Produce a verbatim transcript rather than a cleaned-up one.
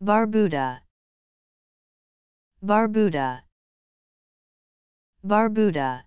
Barbuda, Barbuda, Barbuda.